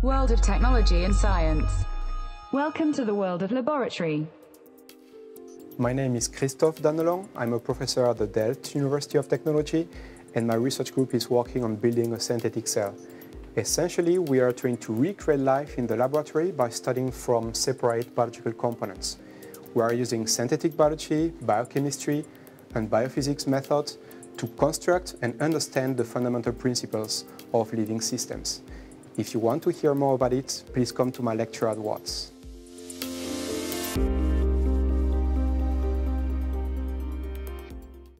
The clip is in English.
World of Technology and Science. Welcome to the World of Laboratory. My name is Christophe Danelon. I'm a professor at the Delft University of Technology, and my research group is working on building a synthetic cell. Essentially, we are trying to recreate life in the laboratory by studying from separate biological components. We are using synthetic biology, biochemistry, and biophysics methods to construct and understand the fundamental principles of living systems. If you want to hear more about it, please come to my lecture at WoTS.